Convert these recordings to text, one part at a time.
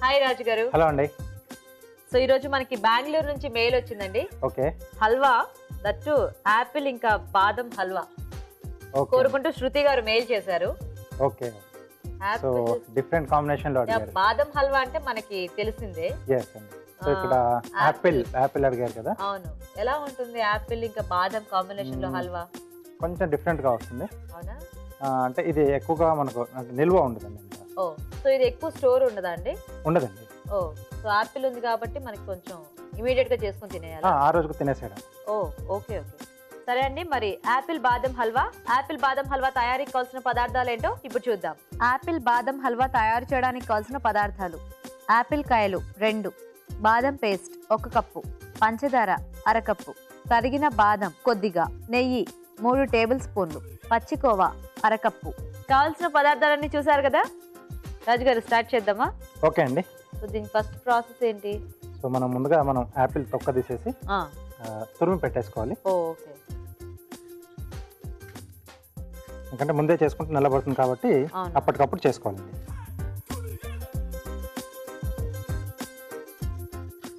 Hi రాజుగారు. Hello అండి. So ఈరోజు మనకి బెంగళూరు నుంచి మెయిల్ వచ్చిందండి. ఓకే. హల్వా, దట్టు యాపిల్ ఇంకా బాదం హల్వా కోరుకుంటూ శృతి గారు మెయిల్ చేశారు. ఓకే. సో డిఫరెంట్ కాంబినేషన్ లో అడిగారు. బాదం హల్వా అంటే మనకి తెలిసిందే. yes అండి. సో ఇక్కడ యాపిల్ అడిగారు కదా. అవును. ఎలా ఉంటుంది యాపిల్ ఇంకా బాదం కాంబినేషన్ లో హల్వా? కొంచెం డిఫరెంట్ గా వస్తుంది. అవునా? అంటే ఇది ఎక్కువగా మనకు నిల్వ ఉండదండి. ఓ, సో ఇది ఎక్కువ స్టోర్ ఉండదా అండి? ఉండదండి. ఓ, సో ఆపిల్ ఉంది కాబట్టి మనకి కొంచెం ఇమీడియట్ గా చేసుకుని తినేయాలి, ఆ రోజుకు తినేసేయడం. ఓ, ఓకే ఓకే, సరే అండి. మరి యాపిల్ బాదం హల్వా తయారీకి కావాల్సిన పదార్థాలు ఏంటో ఇప్పుడు చూద్దాం. యాపిల్ బాదం హల్వా తయారు చేయడానికి కావాల్సిన పదార్థాలు: యాపిల్ కాయలు 2, బాదం పేస్ట్ 1 కప్పు, పంచదార 1/2 కప్పు, తరిగిన బాదం కొద్దిగా, నెయ్యి 3 టేబుల్ స్పూన్లు, పచ్చికోవా 1/2 కప్పు. కావాల్సిన పదార్థాలన్నీ చూసారు కదా. రాజుగారు, స్టార్ట్ చేద్దామా? ఓకే అండి. సో దీని ఫస్ట్ ప్రాసెస్ ఏంటి? సో ముందుగా మనం యాపిల్ తొక్క తీసేసి తురిమి పెట్టేసుకోవాలి. ఓకే. ఎందుకంటే ముందే చేసుకుంటే నిలబడుతుంది కాబట్టి అప్పటికప్పుడు చేసుకోవాలండి.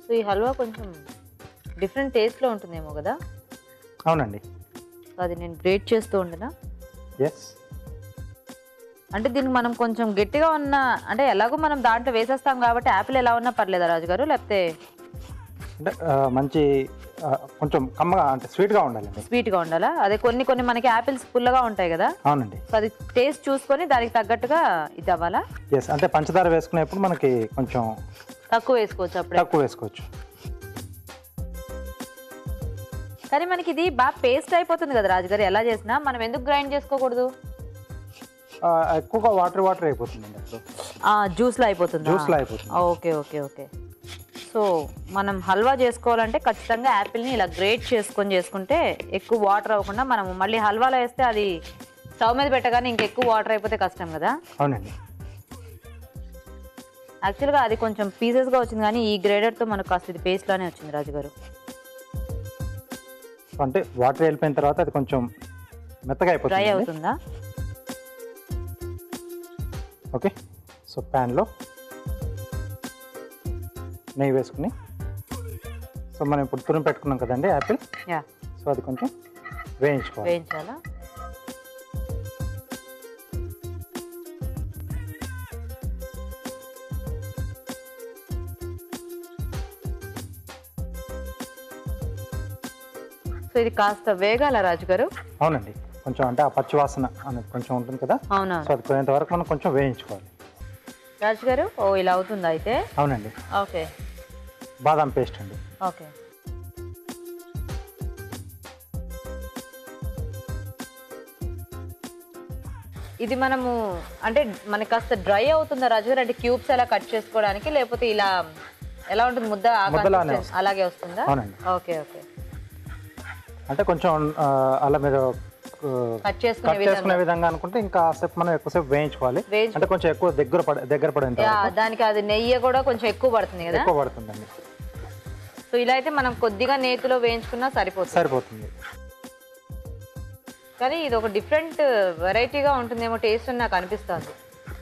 సో ఈ హల్వా కొంచెం డిఫరెంట్ టేస్ట్ లో ఉంటుందేమో కదా? అవునండి. అది నేను గ్రేట్ చేస్తూ ఉండనా? ఎస్. అంటే దీనికి మనం కొంచెం గట్టిగా ఉన్న, అంటే ఎలాగో మనం దాంట్లో వేసేస్తాం కాబట్టి యాపిల్ ఎలా ఉన్నా పర్లేదా రాజుగారు? లేకపోతే మంచి కొంచెం కమ్మగా, అంటే స్వీట్గా ఉండాలి. స్వీట్గా ఉండాలా? అదే కొన్ని మనకి యాపిల్స్ పుల్లగా ఉంటాయి కదా. అవునండి. సో అది టేస్ట్ చూసుకొని దానికి తగ్గట్టుగా ఇది అవ్వాలా? ఎస్. అంటే పంచదార వేసుకునేప్పుడు మనకి కొంచెం తక్కువ వేసుకోవచ్చు. కానీ మనకి ఇది బాగా పేస్ట్ అయిపోతుంది కదా రాజుగారు, ఎలా చేసినా మనం ఎందుకు గ్రైండ్ చేసుకోకూడదు? ఎక్కువగా వాటర్ అయిపోతుందండి, జ్యూస్లో అయిపోతుంది. Okay okay okay. సో మనం హల్వా చేసుకోవాలంటే ఖచ్చితంగా యాపిల్ని ఇలా గ్రేట్ చేసుకొని చేసుకుంటే ఎక్కువ వాటర్ అవ్వకుండా, మనం మళ్ళీ హల్వాలో వేస్తే అది స్టవ్ మీద పెట్టగానే ఇంకెక్కువ వాటర్ అయిపోతే కష్టం కదా. అవునండి. యాక్చువల్గా అది కొంచెం పీసెస్గా వచ్చింది, కానీ ఈ గ్రేడర్తో మనకు కాస్త ఇది పేస్ట్లానే వచ్చింది రాజుగారు. అంటే వాటర్ వెళ్ళిపోయిన తర్వాత అది కొంచెం మెత్తగా అయిపోతుంది, డ్రై అవుతుందా? ఓకే. సో ప్యాన్లో నెయ్యి వేసుకుని, సో మనం ఇప్పుడు తురిమి పెట్టుకున్నాం కదండి యాపిల్, సో అది కొంచెం వేయించాలా? సో ఇది కాస్త వేగాల రాజుగారు? అవునండి, కొంచెం. అంటే ఆ పచ్చి వాసన అనేది కొంచెం ఉంటుంది కదా. అవునా? సో అది కొంతవరకు మనం కొంచెం వేయించుకోవాలి రాజుగారు. ఓ, ఇలా అవుతుంది అయితే? అవునండి. ఓకే. బాదం పేస్ట్ అండి. ఓకే. ఇది మనము, అంటే మనకి కాస్త డ్రై అవుతుందా రాజుగారు? అంటే క్యూబ్స్ అలా కట్ చేసుకోవడానికి, లేకపోతే ఇలా ఎలా ఉంటుంది? ముద్ద అలాగే వస్తుందా? Okay okay. అంటే కొంచెం అలా మీరు కట్ చేసుకునే విధంగా అనుకుంటే ఇంకా మనం ఎక్కువసేపు వేయించుకోవాలి. అంటే కొంచెం ఎక్కువ దగ్గర పడింది, దానికి అది నెయ్యి కూడా కొంచెం ఎక్కువ పడుతుంది కదా? ఎక్కువ పడుతుందండి. సో ఇలా అయితే మనం కొద్దిగా నేతిలో వేయించుకున్నా సరిపోతుంది. కానీ ఇది ఒక డిఫరెంట్ వెరైటీగా ఉంటుందేమో టేస్ట్ నాకు అనిపిస్తుంది.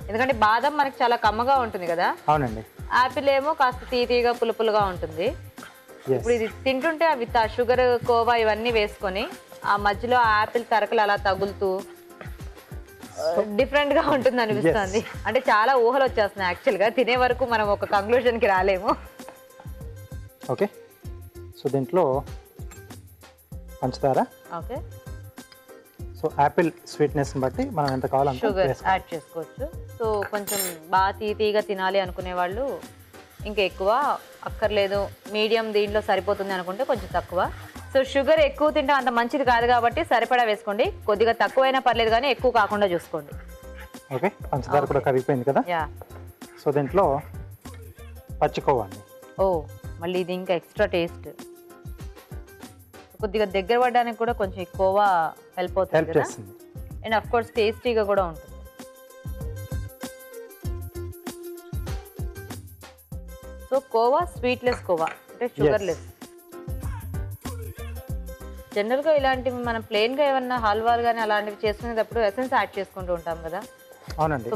ఎందుకంటే బాదం మనకి చాలా కమ్మగా ఉంటుంది కదా. అవునండి. యాపిల్ ఏమో కాస్త తీయగా పులుపులుగా ఉంటుంది. ఇప్పుడు ఇది తింటుంటే అవి షుగర్, కోవా ఇవన్నీ వేసుకొని ఆ మధ్యలో యాపిల్ తరకలు అలా తగులుతూ డిఫరెంట్ గా ఉంటుంది అనిపిస్తుంది. అంటే చాలా ఊహలు వచ్చేస్తున్నాయి యాక్చువల్ గా, తినే వరకు మనం ఒక కంక్లూషన్ కి రాలేము. ఓకే. సో దీంట్లో పంచదార. ఓకే. సో యాపిల్ స్వీట్నెస్ బట్టి మనం ఎంత కావాలంటే షుగర్ యాడ్ చేసుకోవచ్చు. సో కొంచెం బాగా తీయగా తినాలి అనుకునే వాళ్ళు ఇంకా ఎక్కువ అక్కర్లేదు, మీడియం దీంట్లో సరిపోతుంది అనుకుంటే కొంచెం తక్కువ. సో షుగర్ ఎక్కువ తింటే అంత మంచిది కాదు కాబట్టి సరిపడా వేసుకోండి. కొద్దిగా తక్కువైనా పర్లేదు, కానీ ఎక్కువ కాకుండా చూసుకోండి. ఓకే. పంచదార కూడా కరిగిపోయింది కదా. యా. సో దీంట్లో పచ్చికోవాలి. ఓ, మళ్ళీ ఇది ఇంకా ఎక్స్ట్రా టేస్ట్. కొద్దిగా దగ్గర పడడానికి కూడా కొంచెం ఎక్కువ హెల్ప్ అవుతుంది, అండ్ ఆఫ్ కోర్స్ టేస్టీగా కూడా ఉంటుంది. సో కోవా స్వీట్లెస్ కోవా, అంటే షుగర్లెస్. జనరల్గా ఇలాంటివి మనం ప్లెయిన్గా ఏమన్నా హల్వాలు కానీ అలాంటివి చేసుకునేటప్పుడు ఎసెన్స్ యాడ్ చేసుకుంటూ ఉంటాం కదా. అవునండి,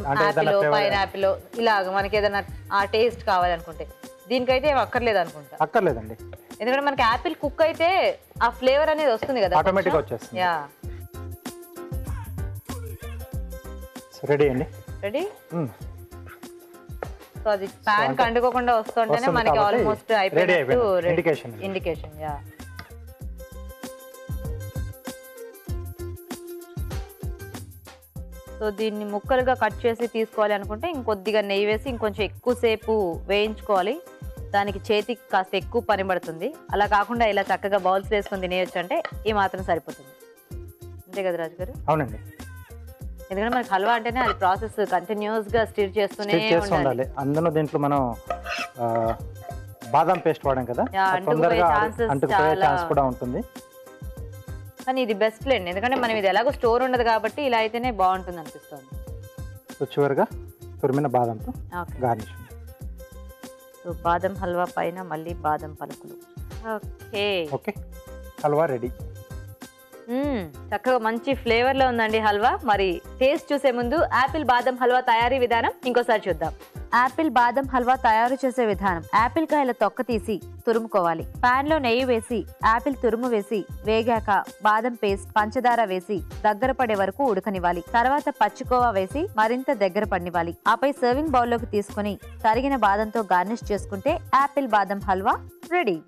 పైనాపిల్ ఇలాగ మనకి ఏదైనా ఆ టేస్ట్ కావాలనుకుంటే దీనికైతే ఏం అక్కర్లేదు అనుకుంటా. అక్కర్లేదండి, ఎందుకంటే మనకి ఆపిల్ కుక్ అయితే ఆ ఫ్లేవర్ అనేది వస్తుంది కదా, ఆటోమేటిక్గా వచ్చేస్తుంది. యా రెడీ అండి, రెడీ. సో అది ప్యాన్ కండుకోకుండా వస్తుంటేనే మనకి ఆల్మోస్ట్ అయిపోయినట్టు ఇండికేషన్. యా సో దీన్ని ముక్కలుగా కట్ చేసి తీసుకోవాలి అనుకుంటే ఇంకొద్దిగా నెయ్యి వేసి ఇంకొంచెం ఎక్కువసేపు వేయించుకోవాలి. దానికి చేతికి కాస్త ఎక్కువ పని పడుతుంది. అలా కాకుండా ఇలా చక్కగా బౌల్స్ వేసుకుని తినేయచ్చు అంటే ఈ మాత్రం సరిపోతుంది. అంతే కదా రాజుగారు? అవునండి, ఎందుకంటే మనకి హల్వా అంటేనే అది ప్రాసెస్ కంటిన్యూస్గా స్టిర్ చేస్తూనే ఉండాలి. అందులో దీంట్లో మనం బాదం పేస్ట్ వాడాం కదా, అంటుకుపోయే ఛాన్స్ కూడా ఉంటుంది. కానీ ఇది బెస్ట్ లెండి, ఎందుకంటే మనం ఇది ఎలాగో స్టోర్ ఉండదు కాబట్టి ఇలా అయితేనే బాగుంటుంది అనిపిస్తుంది. సో చివరిగా తురిమిన బాదంతో గార్నిష్. సో బాదం హల్వా పైన మళ్ళీ బాదం పలుకులు. Okay okay, halwa ready. చక్కగా మంచి ఫ్లేవర్లో ఉందండి హల్వా. మరి టేస్ట్ చూసే ముందు యాపిల్ బాదం హల్వా తయారీ విధానం ఇంకోసారి చూద్దాం. యాపిల్ బాదం హల్వా తయారు చేసే విధానం: యాపిల్ కాయల తొక్క తీసి తురుముకోవాలి. ప్యాన్ లో నెయ్యి వేసి యాపిల్ తురుము వేసి వేగాక బాదం పేస్ట్, పంచదార వేసి దగ్గర పడే వరకు ఉడకనివ్వాలి. తర్వాత పచ్చికోవా వేసి మరింత దగ్గర పడినివ్వాలి. ఆపై సర్వింగ్ బౌల్ లోకి తీసుకుని తరిగిన బాదంతో గార్నిష్ చేసుకుంటే యాపిల్ బాదం హల్వా రెడీ.